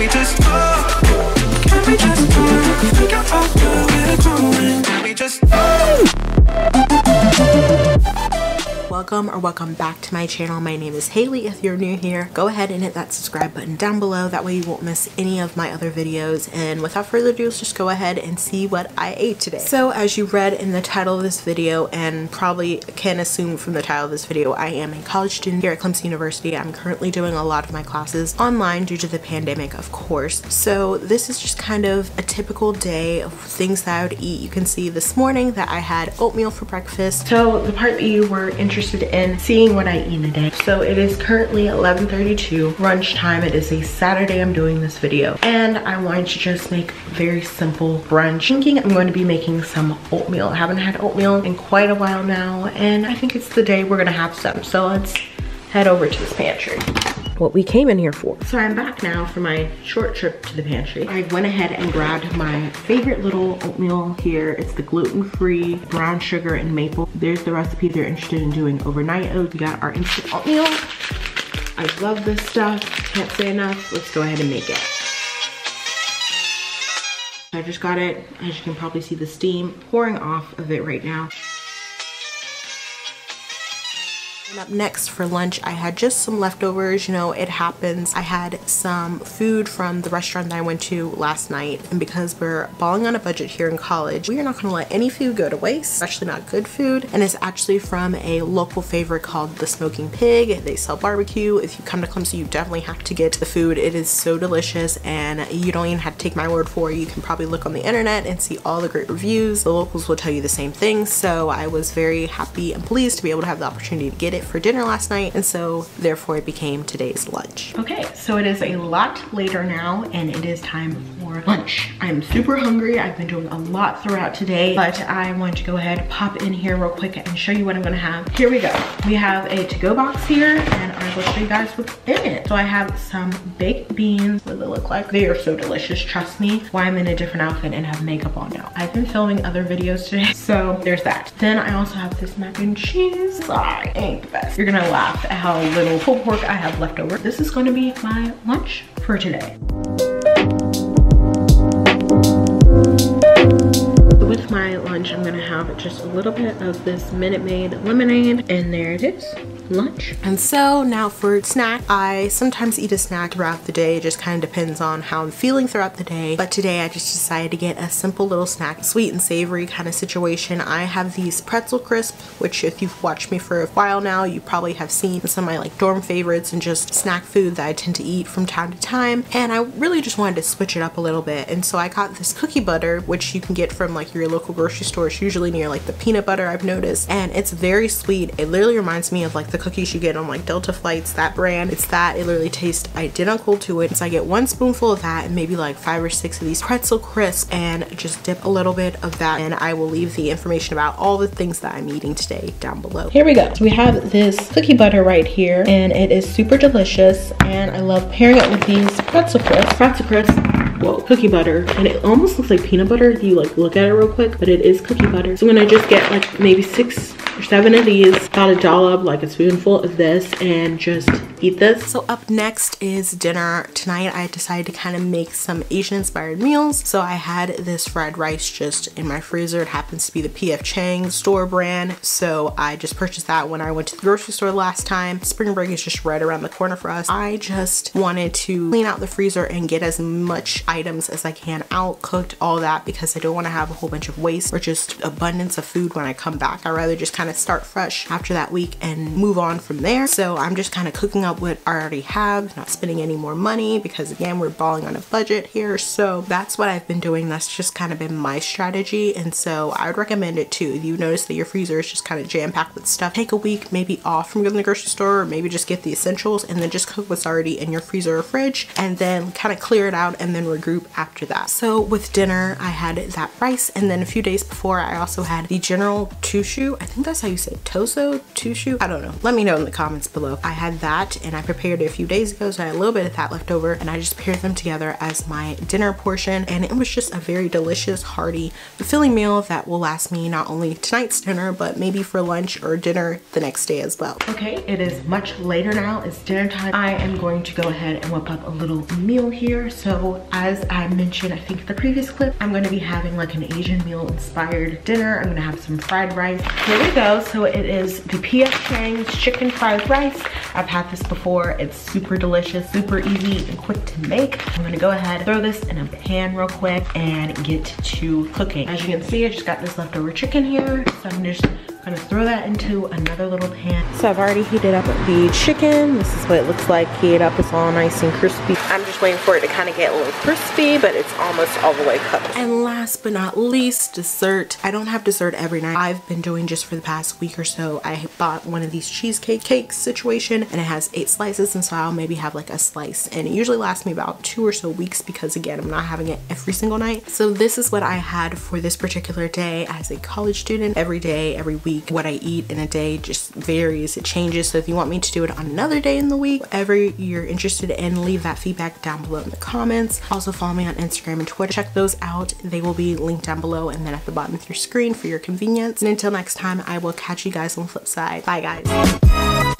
we just talk? Can we just talk? Figure out where we're going. Can we just talk? Welcome or welcome back to my channel. My name is Haley. If you're new here, go ahead and hit that subscribe button down below. That way you won't miss any of my other videos. And without further ado, let's just go ahead and see what I ate today. So as you read in the title of this video, and probably can assume from the title of this video, I am a college student here at Clemson University. I'm currently doing a lot of my classes online due to the pandemic, of course. So this is just kind of a typical day of things that I would eat. You can see this morning that I had oatmeal for breakfast. So the part that you were interested in seeing what I eat today. So it is currently 11:32, lunch time. It is a Saturday I'm doing this video, and I wanted to just make very simple brunch. Thinking I'm going to be making some oatmeal. I haven't had oatmeal in quite a while now, and I think it's the day we're gonna have some. So let's head over to this pantry. What we came in here for. So I'm back now for my short trip to the pantry. I went ahead and grabbed my favorite little oatmeal here. It's the gluten-free, brown sugar, and maple. There's the recipe they're interested in doing overnight oats. We got our instant oatmeal. I love this stuff, can't say enough. Let's go ahead and make it. I just got it, as you can probably see the steam pouring off of it right now. And up next for lunch, I had just some leftovers. You know, it happens. I had some food from the restaurant that I went to last night, and because we're balling on a budget here in college, we are not gonna let any food go to waste, especially not good food. And it's actually from a local favorite called The Smoking Pig. They sell barbecue. If you come to Clemson, you definitely have to get the food. It is so delicious, and you don't even have to take my word for it. You can probably look on the internet and see all the great reviews. The locals will tell you the same thing. So I was very happy and pleased to be able to have the opportunity to get it for dinner last night, and so therefore it became today's lunch. Okay, so it is a lot later now, and it is time for lunch. I'm super hungry. I've been doing a lot throughout today, but I want to go ahead, pop in here real quick and show you what I'm gonna have. Here we go. We have a to-go box here, and I will show you guys what's in it. So I have some baked beans. What do they look like? They are so delicious, trust me. Why I'm in a different outfit and have makeup on now. I've been filming other videos today, so there's that. Then I also have this mac and cheese. I ain't the best. You're gonna laugh at how little whole pork I have left over. This is gonna be my lunch for today. With my lunch, I'm gonna have just a little bit of this Minute Maid lemonade, and there it is, lunch. And so now for snack, I sometimes eat a snack throughout the day. It just kind of depends on how I'm feeling throughout the day, but today I just decided to get a simple little snack, sweet and savory kind of situation. I have these Pretzel Crisps, which if you've watched me for a while now, you probably have seen some of my like dorm favorites and just snack food that I tend to eat from time to time, and I really just wanted to switch it up a little bit. And so I got this cookie butter, which you can get from like your local grocery store. It's usually near like the peanut butter, I've noticed, and it's very sweet. It literally reminds me of like the cookies you get on like Delta flights, that brand. It's that. It literally tastes identical to it. So I get one spoonful of that and maybe like 5 or 6 of these Pretzel Crisps, and just dip a little bit of that, and I will leave the information about all the things that I'm eating today down below. Here we go. So we have this cookie butter right here, and it is super delicious, and I love pairing it with these Pretzel Crisps. Whoa, cookie butter, and it almost looks like peanut butter if you like look at it real quick, but it is cookie butter. So I'm gonna just get like maybe 6 or 7 of these, about a dollop, like a spoonful of this, and just eat this. So up next is dinner. Tonight I decided to kind of make some Asian inspired meals. So I had this fried rice just in my freezer. It happens to be the P.F. Chang's store brand, so I just purchased that when I went to the grocery store last time. Spring break is just right around the corner for us. I just wanted to clean out the freezer and get as much items as I can out, cooked all that, because I don't want to have a whole bunch of waste or just abundance of food when I come back. I'd rather just kind of start fresh after that week and move on from there. So I'm just kind of cooking up what I already have, not spending any more money, because again, we're balling on a budget here. So that's what I've been doing. That's just kind of been my strategy, and so I would recommend it too. If you notice that your freezer is just kind of jam-packed with stuff, take a week maybe off from going to the grocery store, or maybe just get the essentials and then just cook what's already in your freezer or fridge, and then kind of clear it out and then regroup after that. So with dinner, I had that rice, and then a few days before, I also had the General Tso's. I think that's how you say Toso, Tso's? I don't know. Let me know in the comments below. I had that, and I prepared it a few days ago, so I had a little bit of that left over, and I just paired them together as my dinner portion, and it was just a very delicious, hearty, fulfilling meal that will last me not only tonight's dinner, but maybe for lunch or dinner the next day as well. Okay, it is much later now, it's dinner time. I am going to go ahead and whip up a little meal here. So as I mentioned, I think the previous clip, I'm gonna be having like an Asian meal inspired dinner. I'm gonna have some fried rice. Here we go. So it is the P.F. Chang's chicken fried rice. I've had this before. It's super delicious, super easy and quick to make. I'm gonna go ahead, throw this in a pan real quick and get to cooking. As you can see, I just got this leftover chicken here. So I'm just gonna throw that into another little pan. So I've already heated up the chicken. This is what it looks like heated up. It's all nice and crispy. I'm just waiting for it to kind of get a little crispy, but it's almost all the way cooked. And last but not least, dessert. I don't have dessert every night. I've been doing just for the past week or so. I bought one of these cheesecake cakes situation, and it has 8 slices, and so I'll maybe have like a slice, and it usually lasts me about 2 or so weeks because again, I'm not having it every single night. So this is what I had for this particular day as a college student. Every day, every week, what I eat in a day just varies, it changes. So if you want me to do it on another day in the week, whatever you're interested in, leave that feedback down below in the comments. Also follow me on Instagram and Twitter. Check those out. They will be linked down below and then at the bottom of your screen for your convenience. And until next time, I will catch you guys on the flip side. Bye guys.